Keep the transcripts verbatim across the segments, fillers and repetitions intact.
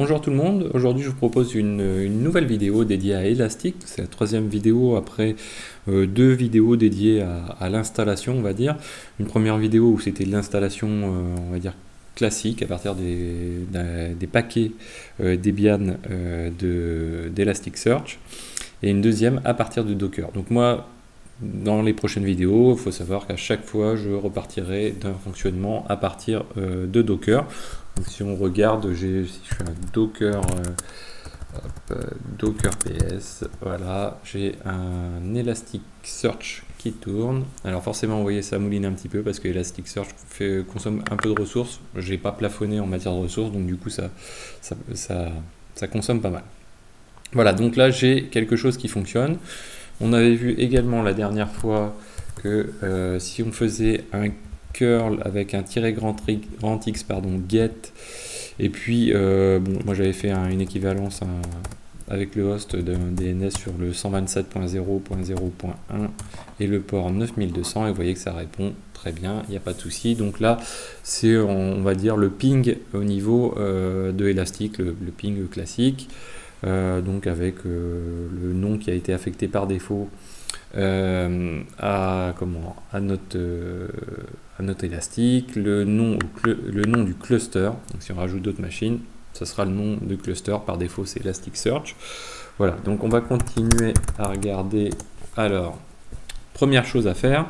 Bonjour tout le monde, aujourd'hui je vous propose une, une nouvelle vidéo dédiée à Elastic. C'est la troisième vidéo après euh, deux vidéos dédiées à, à l'installation, on va dire. Une première vidéo où c'était de l'installation, euh, on va dire classique, à partir des, des, des paquets euh, Debian euh, d'Elasticsearch. De, et une deuxième à partir de Docker. Donc moi, dans les prochaines vidéos, il faut savoir qu'à chaque fois je repartirai d'un fonctionnement à partir euh, de Docker. Donc si on regarde, j'ai si je fais un Docker, euh, hop, Docker P S, voilà, j'ai un Elasticsearch qui tourne. Alors forcément, vous voyez, ça mouline un petit peu parce que Elasticsearch fait, consomme un peu de ressources. J'ai pas plafonné en matière de ressources, donc du coup ça, ça, ça, ça consomme pas mal. Voilà, donc là j'ai quelque chose qui fonctionne. On avait vu également la dernière fois que euh, si on faisait un curl avec un tiret grand, grand x pardon get, et puis euh, bon, moi j'avais fait un, une équivalence un, avec le host d'un D N S sur le cent vingt-sept point zéro point zéro point un et le port neuf mille deux cents, et vous voyez que ça répond très bien, il n'y a pas de souci. Donc là c'est, on va dire, le ping au niveau euh, de Elastic, le, le ping classique, euh, donc avec euh, le nom qui a été affecté par défaut Euh, à comment à notre euh, à notre Elastic, le nom le nom du cluster. Donc si on rajoute d'autres machines, ça sera le nom de cluster. Par défaut, c'est Elasticsearch. Voilà. Donc on va continuer à regarder. Alors, première chose à faire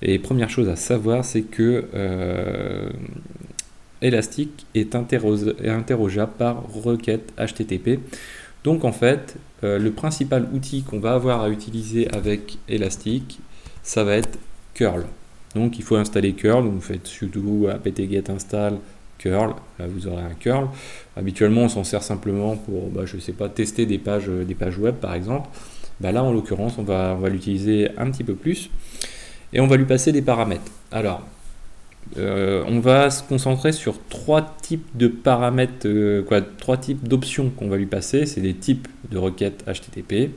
et première chose à savoir, c'est que euh, Elastic est interrogeable par requête H T T P. Donc en fait, euh, le principal outil qu'on va avoir à utiliser avec Elastic, ça va être curl. Donc il faut installer curl, vous faites sudo apt-get install curl, là vous aurez un curl. Habituellement on s'en sert simplement pour, bah, je sais pas, tester des pages, des pages web par exemple. Bah, là en l'occurrence on va, on va l'utiliser un petit peu plus et on va lui passer des paramètres. Alors, Euh, on va se concentrer sur trois types de paramètres, euh, quoi, trois types d'options qu'on va lui passer. C'est des types de requêtes H T T P.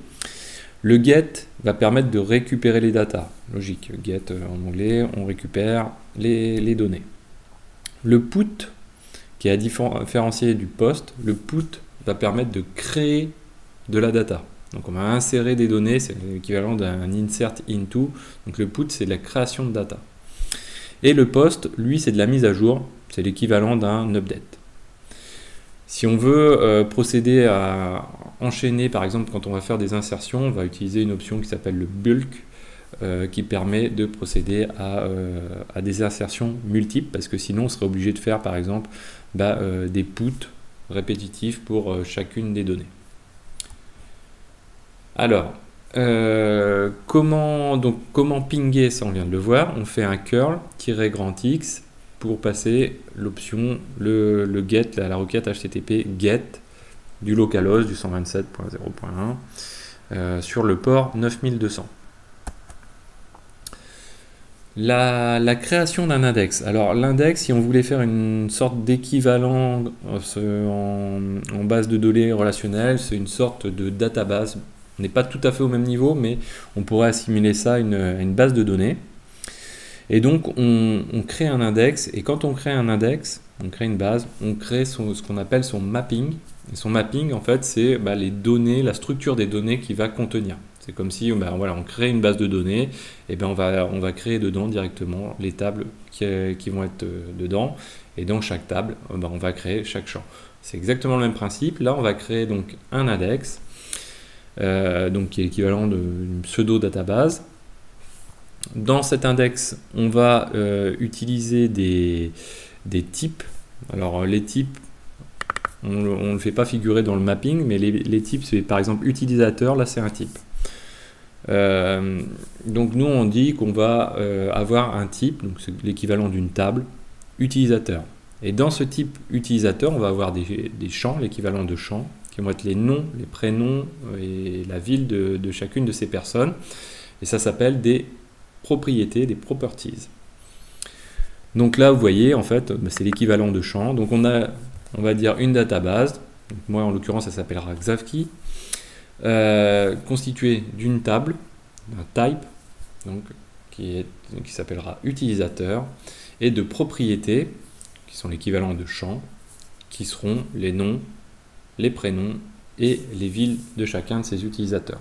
Le get va permettre de récupérer les data. Logique, get euh, en anglais, on récupère les, les données. Le put, qui est à différencier du post, le put va permettre de créer de la data. Donc on va insérer des données, c'est l'équivalent d'un insert into. Donc le put, c'est la création de data. Et le post, lui, c'est de la mise à jour, c'est l'équivalent d'un update. Si on veut euh, procéder à enchaîner, par exemple, quand on va faire des insertions, on va utiliser une option qui s'appelle le bulk, euh, qui permet de procéder à, euh, à des insertions multiples, parce que sinon on serait obligé de faire, par exemple, bah, euh, des puts répétitifs pour euh, chacune des données. Alors, Euh, comment, donc, comment pinguer, ça on vient de le voir. On fait un curl -grand x pour passer l'option, le, le get, la, la requête H T T P get du localhost du cent vingt-sept point zéro point un euh, sur le port neuf mille deux cents. La, la création d'un index. Alors l'index, si on voulait faire une sorte d'équivalent en, en base de données relationnelle, c'est une sorte de database. On n'est pas tout à fait au même niveau, mais on pourrait assimiler ça à une, à une base de données. Et donc, on, on crée un index. Et quand on crée un index, on crée une base, on crée son, ce qu'on appelle son mapping. Et son mapping, en fait, c'est bah, les données, la structure des données qu'il va contenir. C'est comme si bah, voilà, on crée une base de données, et ben on va, on va créer dedans directement les tables qui, qui vont être dedans. Et dans chaque table, bah, on va créer chaque champ. C'est exactement le même principe. Là, on va créer donc un index. Euh, donc qui est l'équivalent d'une pseudo database. Dans cet index, on va euh, utiliser des, des types. Alors les types, on ne le fait pas figurer dans le mapping, mais les, les types, c'est par exemple utilisateur, là c'est un type. Euh, donc nous on dit qu'on va euh, avoir un type, donc c'est l'équivalent d'une table, utilisateur. Et dans ce type utilisateur, on va avoir des, des champs, l'équivalent de champs, qui vont être les noms, les prénoms et la ville de, de chacune de ces personnes. Et ça s'appelle des propriétés, des properties. Donc là, vous voyez, en fait, c'est l'équivalent de champ. Donc on a, on va dire, une database. Donc moi, en l'occurrence, ça s'appellera Xavki, euh, constituée d'une table, d'un type, donc, qui est, qui s'appellera utilisateur, et de propriétés, qui sont l'équivalent de champ, qui seront les noms, les prénoms et les villes de chacun de ses utilisateurs.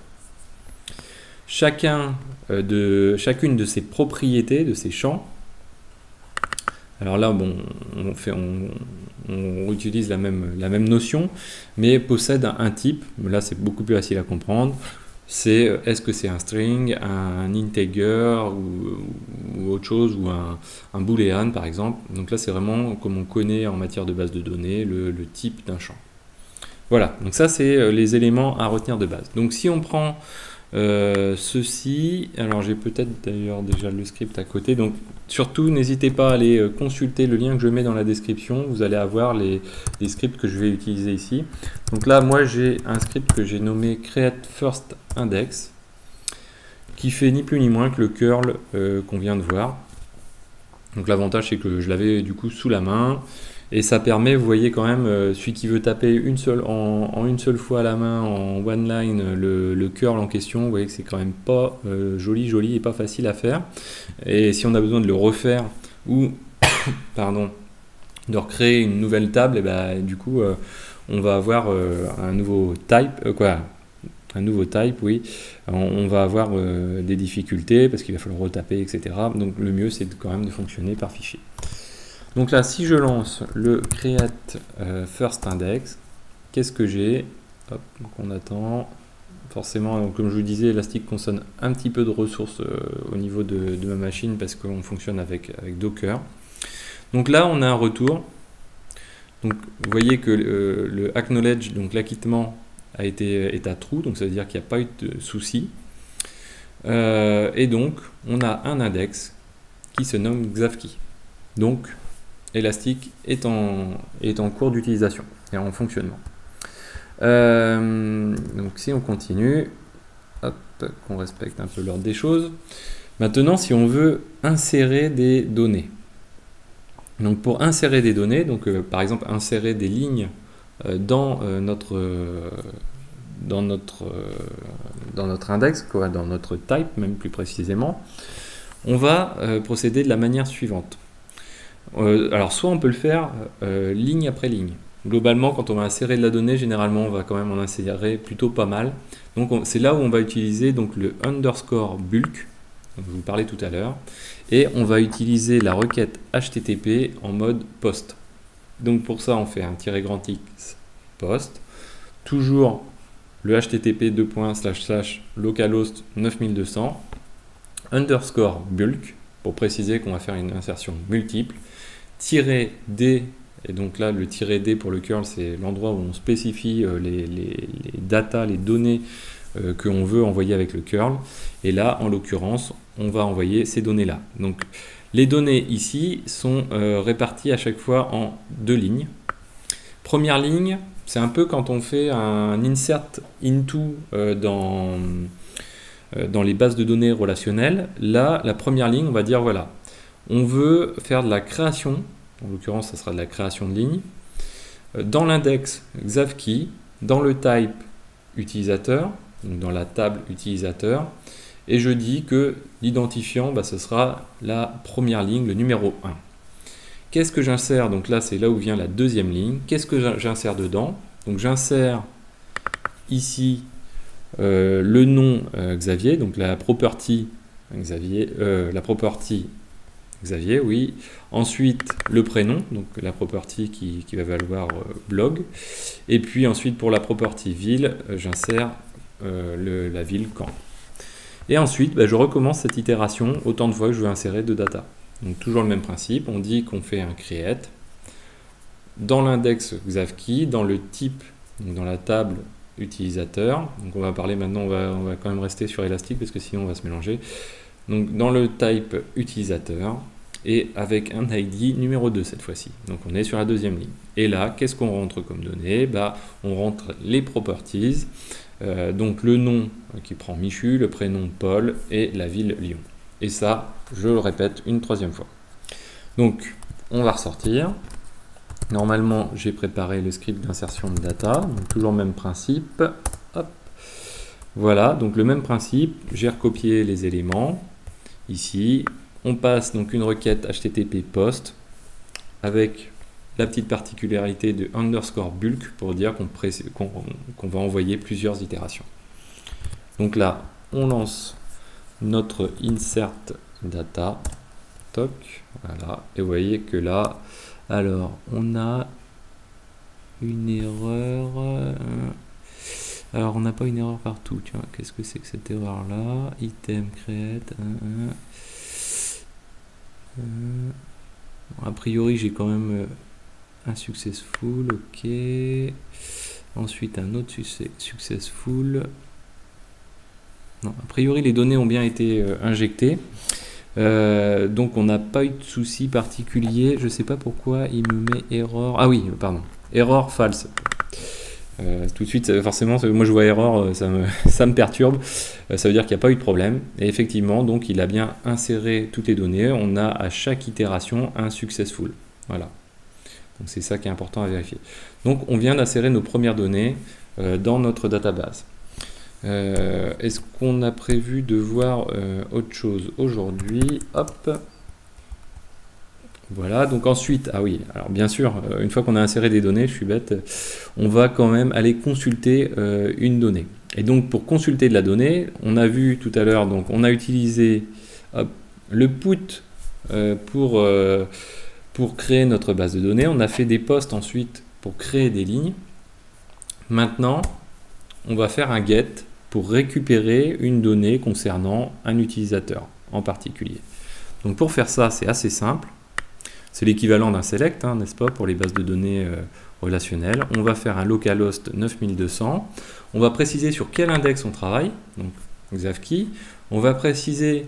Chacun de, chacune de ces propriétés, de ces champs, alors là, bon, on, fait, on, on utilise la même, la même notion, mais possède un type. Là, c'est beaucoup plus facile à comprendre. C'est est-ce que c'est un string, un integer ou, ou autre chose, ou un, un boolean par exemple. Donc là, c'est vraiment comme on connaît en matière de base de données le, le type d'un champ. Voilà, donc ça, c'est les éléments à retenir de base. Donc si on prend euh, ceci, alors j'ai peut-être d'ailleurs déjà le script à côté, donc surtout n'hésitez pas à aller consulter le lien que je mets dans la description, vous allez avoir les, les scripts que je vais utiliser ici. Donc là, moi, j'ai un script que j'ai nommé create first index, qui fait ni plus ni moins que le curl euh, qu'on vient de voir. Donc l'avantage, c'est que je l'avais du coup sous la main. Et ça permet, vous voyez quand même, celui qui veut taper une seule, en, en une seule fois à la main, en one line, le, le curl en question, vous voyez que c'est quand même pas euh, joli, joli et pas facile à faire. Et si on a besoin de le refaire ou pardon, de recréer une nouvelle table, et bah, du coup, euh, on va avoir euh, un nouveau type, euh, quoi, un nouveau type, oui. Alors, on va avoir euh, des difficultés parce qu'il va falloir retaper, et cetera. Donc le mieux, c'est quand même de fonctionner par fichier. Donc là, si je lance le create euh, first index, qu'est-ce que j'ai? Donc on attend. Forcément, donc comme je vous disais, Elastic consomme un petit peu de ressources euh, au niveau de, de ma machine parce qu'on fonctionne avec, avec Docker. Donc là, on a un retour. Donc vous voyez que euh, le acknowledge, donc l'acquittement, a été est à true, donc ça veut dire qu'il n'y a pas eu de souci. Euh, et donc, on a un index qui se nomme Xavki. Donc Elastic est en, est en cours d'utilisation et en fonctionnement. Euh, donc si on continue, hop, qu'on respecte un peu l'ordre des choses. Maintenant, si on veut insérer des données. Donc pour insérer des données, donc euh, par exemple insérer des lignes euh, dans, euh, notre, euh, dans notre euh, dans notre index, quoi, dans notre type même plus précisément, on va euh, procéder de la manière suivante. Euh, alors soit on peut le faire euh, ligne après ligne. Globalement, quand on va insérer de la donnée, généralement on va quand même en insérer plutôt pas mal. Donc c'est là où on va utiliser donc, le underscore bulk, dont je vous parlais tout à l'heure, et on va utiliser la requête H T T P en mode post. Donc pour ça, on fait un tiret grand X post, toujours le H T T P localhost neuf mille deux cents underscore bulk pour préciser qu'on va faire une insertion multiple, tirer D, et donc là le tirer D pour le curl, c'est l'endroit où on spécifie euh, les, les, les data, les données euh, que l'on veut envoyer avec le curl, et là en l'occurrence on va envoyer ces données là. Donc les données ici sont euh, réparties à chaque fois en deux lignes. Première ligne, c'est un peu quand on fait un insert into euh, dans... dans les bases de données relationnelles. Là, la première ligne, on va dire voilà, on veut faire de la création, en l'occurrence ça sera de la création de ligne, dans l'index Xavki, dans le type utilisateur, donc dans la table utilisateur, et je dis que l'identifiant, bah, ce sera la première ligne, le numéro un. Qu'est-ce que j'insère? Donc là, c'est là où vient la deuxième ligne. Qu'est-ce que j'insère dedans? Donc j'insère ici Euh, le nom euh, Xavier, donc la property Xavier, euh, la property Xavier, oui. Ensuite le prénom, donc la property qui, qui va valoir euh, blog. Et puis ensuite pour la property ville, euh, j'insère euh, la ville Caen. Et ensuite, bah, je recommence cette itération autant de fois que je veux insérer de data. Donc toujours le même principe, on dit qu'on fait un create dans l'index Xavki, dans le type, donc dans la table utilisateur. Donc on va parler maintenant, on va, on va quand même rester sur Elastic parce que sinon on va se mélanger. Donc dans le type utilisateur et avec un I D numéro deux cette fois-ci. Donc on est sur la deuxième ligne. Et là, qu'est-ce qu'on rentre comme données? Bah, on rentre les properties, euh, donc le nom qui prend Michu, le prénom Paul et la ville Lyon. Et ça, je le répète une troisième fois. Donc on va ressortir. Normalement, j'ai préparé le script d'insertion de data, donc toujours le même principe. Hop. Voilà, donc le même principe, j'ai recopié les éléments. Ici, on passe donc une requête H T T P post avec la petite particularité de underscore bulk pour dire qu'on qu'on, qu'on va envoyer plusieurs itérations. Donc là, on lance notre insert data. Toc, voilà. Et vous voyez que là, alors, on a une erreur. Alors, on n'a pas une erreur partout. Tu vois, qu'est-ce que c'est que cette erreur-là? Item create. Hein, hein. Bon, a priori, j'ai quand même un successful. Ok. Ensuite, un autre successful. Non, a priori, les données ont bien été euh, injectées. Euh, donc on n'a pas eu de souci particulier. Je sais pas pourquoi il me met erreur. Ah oui, pardon, erreur false. Euh, tout de suite, forcément, moi je vois erreur, ça me, ça me perturbe. Euh, ça veut dire qu'il n'y a pas eu de problème. Et effectivement, donc il a bien inséré toutes les données. On a à chaque itération un successful. Voilà. Donc c'est ça qui est important à vérifier. Donc on vient d'insérer nos premières données euh, dans notre database. Euh, Est-ce qu'on a prévu de voir euh, autre chose aujourd'hui? Hop, voilà. Donc ensuite, ah oui, alors bien sûr, une fois qu'on a inséré des données, je suis bête, on va quand même aller consulter euh, une donnée. Et donc pour consulter de la donnée, on a vu tout à l'heure, donc on a utilisé hop, le put euh, pour euh, pour créer notre base de données. On a fait des posts ensuite pour créer des lignes. Maintenant, on va faire un get pour récupérer une donnée concernant un utilisateur en particulier. Donc pour faire ça, c'est assez simple. C'est l'équivalent d'un select, hein, n'est-ce pas, pour les bases de données euh, relationnelles. On va faire un localhost neuf mille deux cents. On va préciser sur quel index on travaille, donc Xavki. On va préciser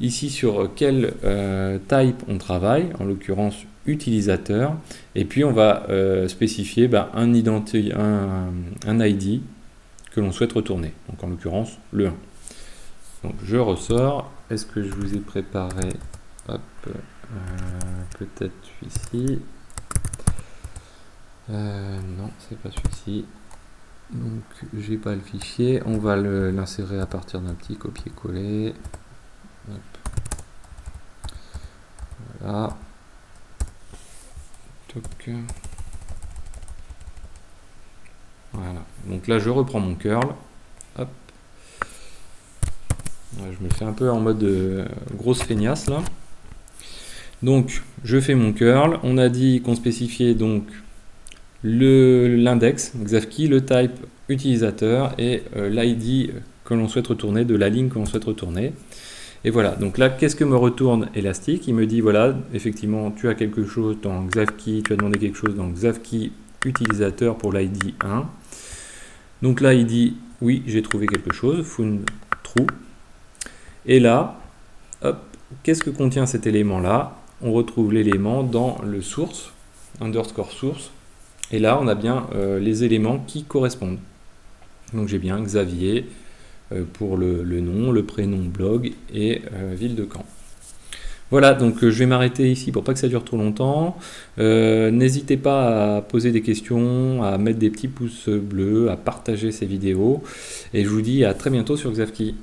ici sur quel euh, type on travaille, en l'occurrence utilisateur. Et puis on va euh, spécifier bah, un, identi un, un I D que l'on souhaite retourner, donc en l'occurrence le un. Donc je ressors, est-ce que je vous ai préparé, hop, euh, peut-être celui-ci, euh, non c'est pas celui-ci, donc j'ai pas le fichier, on va l'insérer à partir d'un petit copier-coller, voilà, donc... Voilà, donc là je reprends mon curl, hop, je me fais un peu en mode euh, grosse feignasse là, donc je fais mon curl, on a dit qu'on spécifiait donc l'index, Xavki, le type utilisateur et euh, l'I D que l'on souhaite retourner, de la ligne que l'on souhaite retourner, et voilà, donc là qu'est-ce que me retourne Elastic? Il me dit voilà, effectivement tu as quelque chose dans Xavki, tu as demandé quelque chose dans Xavki utilisateur pour l'I D un. Donc là, il dit oui, j'ai trouvé quelque chose, found true. Et là, qu'est-ce que contient cet élément-là? On retrouve l'élément dans le source, underscore source. Et là, on a bien euh, les éléments qui correspondent. Donc j'ai bien Xavier euh, pour le, le nom, le prénom blog et euh, ville de Caen. Voilà, donc euh, je vais m'arrêter ici pour pas que ça dure trop longtemps. Euh, n'hésitez pas à poser des questions, à mettre des petits pouces bleus, à partager ces vidéos. Et je vous dis à très bientôt sur Xavki.